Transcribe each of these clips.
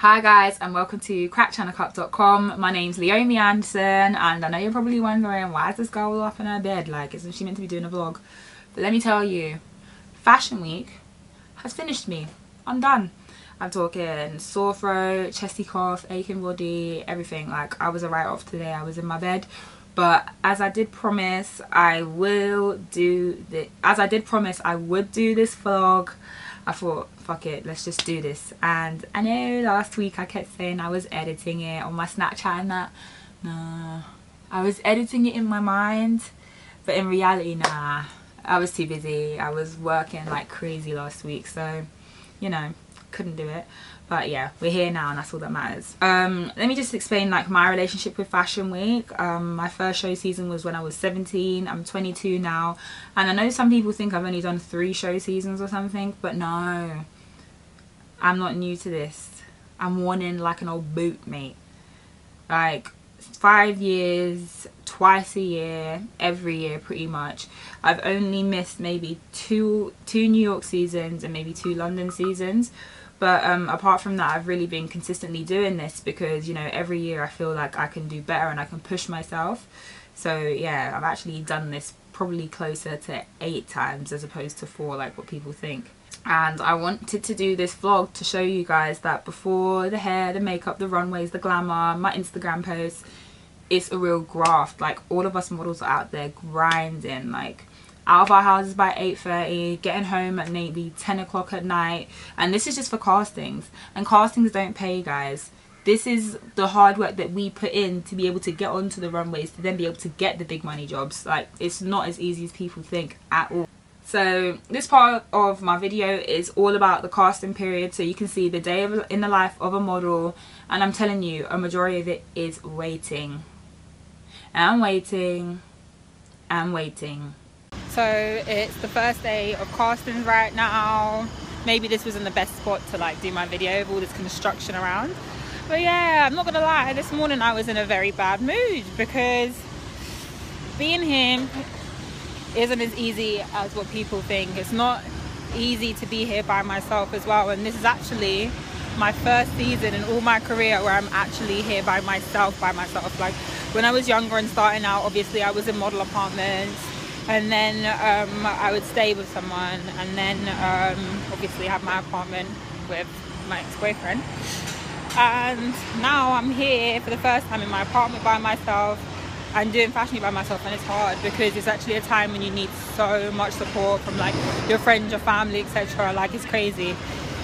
Hi guys, and welcome to CrackChannelCup.com. My name's Leomie Anderson, and I know you're probably wondering, why is this girl up in her bed? Like, isn't she meant to be doing a vlog? But let me tell you, Fashion Week has finished me. I'm done. I'm talking sore throat, chesty cough, aching body, everything. Like, I was a write-off today. I was in my bed. But as I did promise, I would do this vlog. I thought, fuck it, let's just do this. And I know last week I kept saying I was editing it on my Snapchat and that. Nah, I was editing it in my mind, but in reality, nah, I was too busy. I was working like crazy last week, so, you know, couldn't do it. But yeah, we're here now, and that's all that matters. Let me just explain like my relationship with Fashion Week. My first show season was when I was 17. I'm 22 now, and I know some people think I've only done 3 show seasons or something, but no, I'm not new to this. I'm warning like an old boot, mate. Like 5 years, twice a year, every year pretty much. I've only missed maybe two New York seasons and maybe 2 London seasons, but apart from that, I've really been consistently doing this because, you know, every year I feel like I can do better and I can push myself. So yeah, I've actually done this probably closer to 8 times as opposed to 4 like what people think. And I wanted to do this vlog to show you guys that before the hair, the makeup, the runways, the glamour, my Instagram posts, it's a real graft. Like, all of us models are out there grinding, like out of our houses by 8:30, getting home at maybe 10 o'clock at night. And this is just for castings, and castings don't pay, guys. This is the hard work that we put in to be able to get onto the runways, to then be able to get the big money jobs. Like, it's not as easy as people think at all. So this part of my video is all about the casting period, so you can see the day in the life of a model. And I'm telling you, a majority of it is waiting. And waiting. And waiting. So it's the first day of castings right now. Maybe this wasn't the best spot to like do my video of all this construction around. But yeah, I'm not gonna lie, this morning I was in a very bad mood because being here isn't as easy as what people think. It's not easy to be here by myself as well, and this is actually my first season in all my career where I'm actually here by myself like when I was younger and starting out, obviously I was in model apartments, and then I would stay with someone, and then obviously have my apartment with my ex-boyfriend, and now I'm here for the first time in my apartment by myself. I'm doing Fashion Week by myself, and it's hard because it's actually a time when you need so much support from like your friends, your family, etc. Like, it's crazy.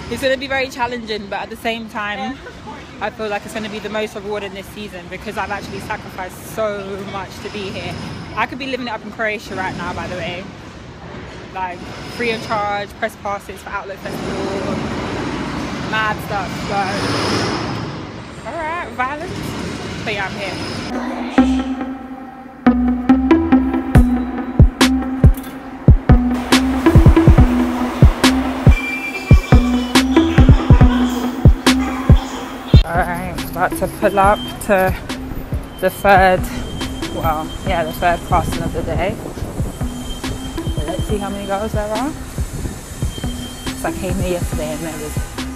It's going to be very challenging, but at the same time I feel like it's going to be the most rewarding this season because I've actually sacrificed so much to be here. I could be living it up in Croatia right now, by the way, like free of charge, press passes for Outlet Festival, mad stuff. But alright, violence, but yeah, I'm here. About to pull up to the third casting of the day. So let's see how many girls there are. So I came here yesterday and there was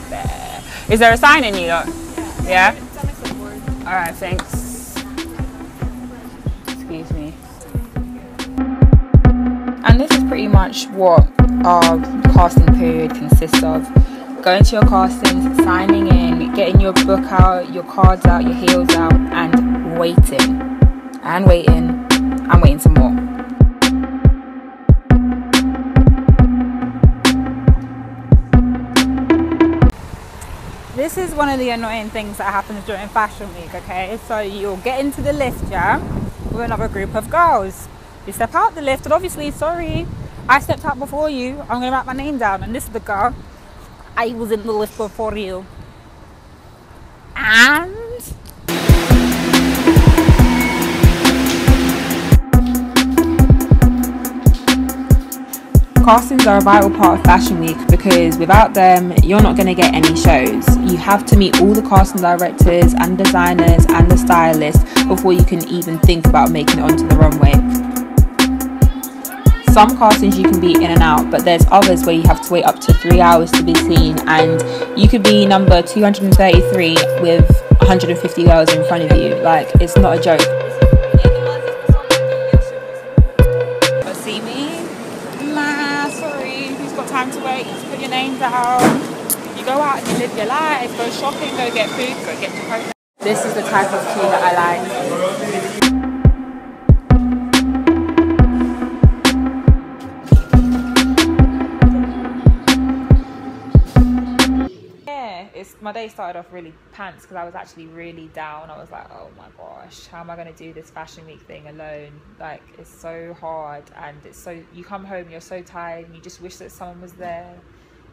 there. Is there a sign in you lot? Yeah? Yeah? Alright, thanks. Excuse me. And this is pretty much what our casting period consists of. Going to your castings, signing in, getting your book out, your cards out, your heels out, and waiting. And waiting. And waiting some more. This is one of the annoying things that happens during Fashion Week, okay? So you'll get into the lift, yeah? With another group of girls. You step out the lift, and obviously, sorry, I stepped out before you. I'm going to write my name down, and this is the girl. I was in the lift before you. And castings are a vital part of Fashion Week because without them, you're not going to get any shows. You have to meet all the casting directors and designers and the stylists before you can even think about making it onto the runway. some castings you can be in and out, but there's others where you have to wait up to 3 hours to be seen, and you could be number 233 with 150 girls in front of you. Like, it's not a joke. See me? Nah, sorry. Who's got time to wait? You put your name down. You go out and you live your life. Go shopping, go get food, go get your coat. This is the type of queue that I like. My day started off really pants because I was actually really down. I was like, oh my gosh, how am I going to do this fashion week thing alone? Like, it's so hard, and it's so, you come home, you're so tired, and you just wish that someone was there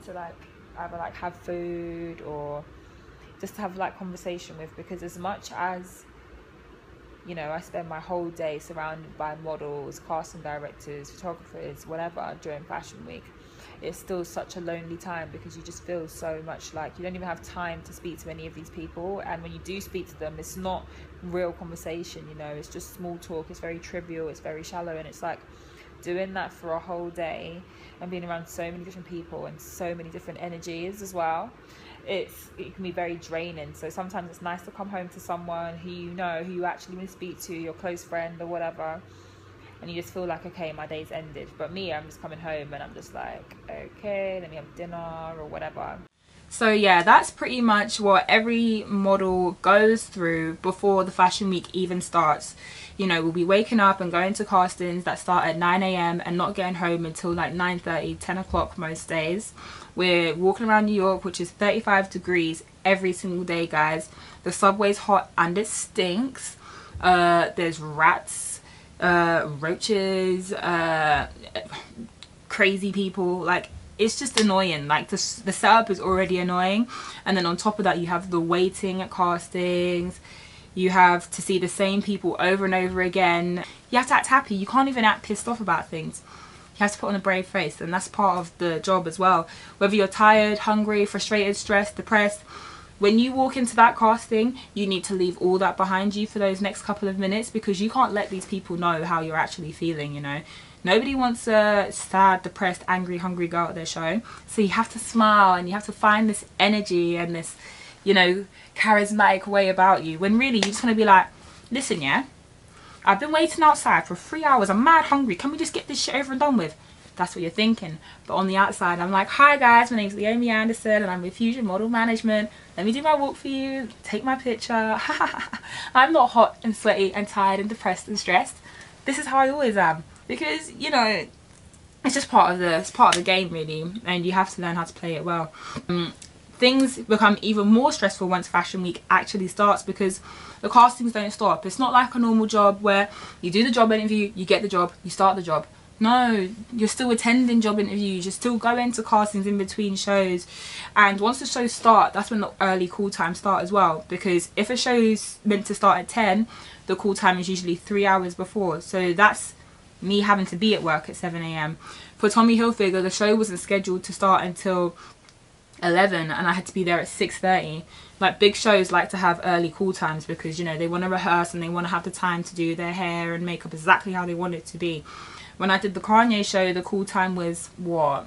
to like either like have food or just to have like conversation with, because as much as, you know, I spend my whole day surrounded by models, casting directors, photographers, whatever during fashion week, it's still such a lonely time because you just feel so much like you don't even have time to speak to any of these people. And when you do speak to them, it's not real conversation, you know, it's just small talk. It's very trivial, it's very shallow. And it's like doing that for a whole day and being around so many different people and so many different energies as well, it can be very draining. So sometimes it's nice to come home to someone who you know, who you actually want to speak to, your close friend or whatever, and you just feel like, okay, my day's ended. But me, I'm just coming home and I'm just like, okay, let me have dinner or whatever. So yeah, that's pretty much what every model goes through before the fashion week even starts. You know, we'll be waking up and going to castings that start at 9 a.m. and not getting home until like 9:30, 10 o'clock most days. We're walking around New York, which is 35 degrees every single day, guys. The subway's hot and it stinks. There's rats, roaches, crazy people. Like, it's just annoying. Like, the setup is already annoying, and then on top of that you have the waiting at castings. You have to see the same people over and over again. You have to act happy. You can't even act pissed off about things. You have to put on a brave face, and that's part of the job as well. Whether you're tired, hungry, frustrated, stressed, depressed, when you walk into that casting, you need to leave all that behind you for those next couple of minutes, because you can't let these people know how you're actually feeling, you know. Nobody wants a sad, depressed, angry, hungry girl at their show. So you have to smile, and you have to find this energy and this, you know, charismatic way about you, when really you just want to be like, listen, yeah, I've been waiting outside for 3 hours. I'm mad hungry. Can we just get this shit over and done with? That's what you're thinking. But on the outside, I'm like, hi guys, my name's Leomie Anderson and I'm with Fusion Model Management. Let me do my walk for you, take my picture. I'm not hot and sweaty and tired and depressed and stressed. This is how I always am, because, you know, it's just part of the game really, and you have to learn how to play it well. Things become even more stressful once fashion week actually starts, because the castings don't stop. It's not like a normal job where you do the job interview, you get the job, you start the job. No, you're still attending job interviews, you're still going to castings in between shows, and once the shows start, that's when the early call times start as well, because if a show's meant to start at 10, the call time is usually 3 hours before, so that's me having to be at work at 7 a.m. For Tommy Hilfiger, the show wasn't scheduled to start until 11 and I had to be there at 6:30. Like, big shows like to have early call times because, you know, they want to rehearse and they want to have the time to do their hair and makeup exactly how they want it to be. When I did the Kanye show, the call time was, what,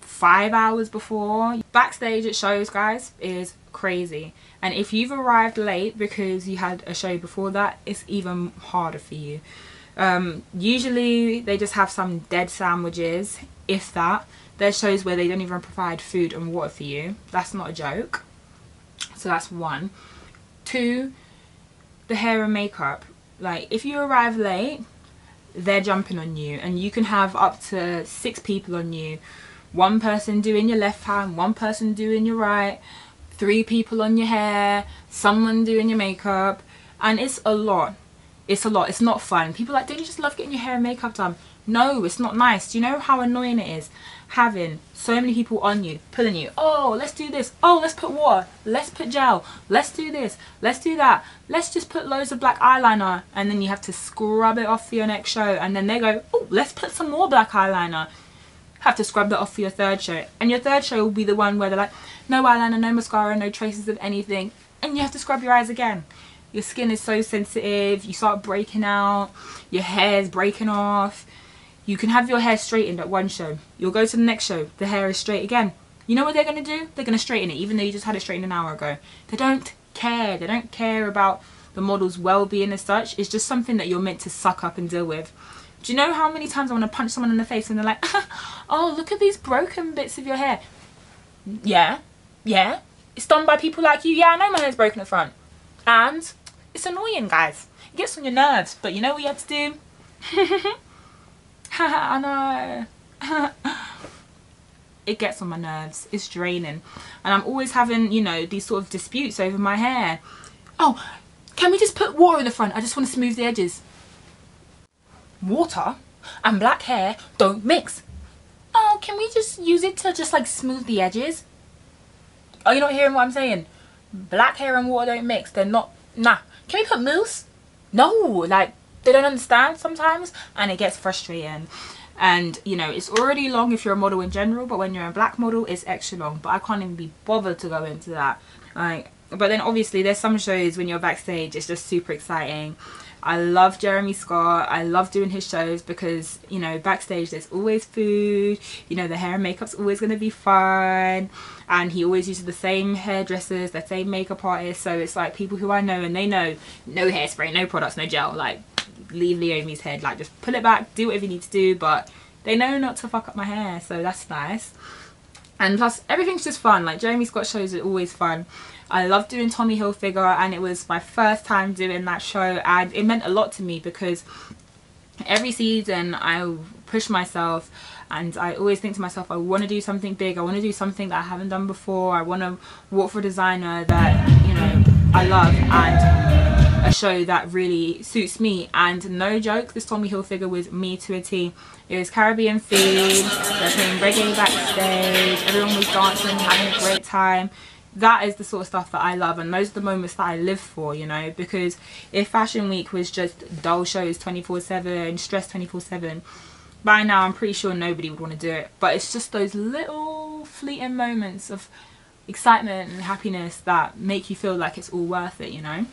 5 hours before? Backstage at shows, guys, is crazy. And if you've arrived late because you had a show before that, it's even harder for you. Usually they just have some dead sandwiches, if that. There's shows where they don't even provide food and water for you. That's not a joke. So that's one. Two, the hair and makeup. Like, if you arrive late, they're jumping on you, and you can have up to 6 people on you. One person doing your left hand, one person doing your right, 3 people on your hair, someone doing your makeup, and it's a lot. It's a lot. It's not fun. People are like, don't you just love getting your hair and makeup done? No, it's not nice. Do you know how annoying it is having so many people on you, pulling you, oh, let's do this, oh, let's put water, let's put gel, let's do this, let's do that, let's just put loads of black eyeliner, and then you have to scrub it off for your next show, and then they go, oh, let's put some more black eyeliner, have to scrub that off for your third show, and your third show will be the one where they're like, no eyeliner, no mascara, no traces of anything, and you have to scrub your eyes again. your skin is so sensitive, you start breaking out, your hair's breaking off. You can have your hair straightened at one show, you'll go to the next show, the hair is straight again. You know what they're going to do? They're going to straighten it, even though you just had it straightened an hour ago. They don't care. They don't care about the model's well-being as such. It's just something that you're meant to suck up and deal with. Do you know how many times I want to punch someone in the face and they're like, oh, look at these broken bits of your hair. Yeah, yeah. It's done by people like you. Yeah, I know my hair's broken in front. And it's annoying, guys. It gets on your nerves. But you know what you have to do? I know. It gets on my nerves. It's draining. And I'm always having, you know, these sort of disputes over my hair. Oh, can we just put water in the front? I just want to smooth the edges. Water and black hair don't mix. Oh, can we just use it to just like smooth the edges? Are you not hearing what I'm saying? Black hair and water don't mix. They're not, nah. Can we put mousse? No, like they don't understand sometimes and it gets frustrating. And you know, it's already long if you're a model in general, but when you're a black model it's extra long. But I can't even be bothered to go into that, like. But then obviously there's some shows when you're backstage it's just super exciting. I love Jeremy Scott. I love doing his shows because, you know, backstage there's always food, you know, the hair and makeup's always going to be fun, and he always uses the same hairdressers, the same makeup artists. So it's like people who I know, and they know no hairspray, no products, no gel, like leave Leomie's head, like just pull it back, do whatever you need to do, but they know not to fuck up my hair, so that's nice. And plus everything's just fun, like Jeremy Scott shows are always fun. I love doing Tommy Hilfiger, and it was my first time doing that show, and it meant a lot to me because every season I push myself and I always think to myself, I want to do something big, I want to do something that I haven't done before, I want to walk for a designer that, you know, I love, and a show that really suits me. And no joke, this Tommy Hilfiger was me to a T. It was Caribbean themed, they're playing reggae backstage, everyone was dancing, having a great time. That is the sort of stuff that I love, and those are the moments that I live for, you know, because if Fashion Week was just dull shows 24/7, stress 24/7, by now I'm pretty sure nobody would want to do it. But it's just those little fleeting moments of excitement and happiness that make you feel like it's all worth it, you know.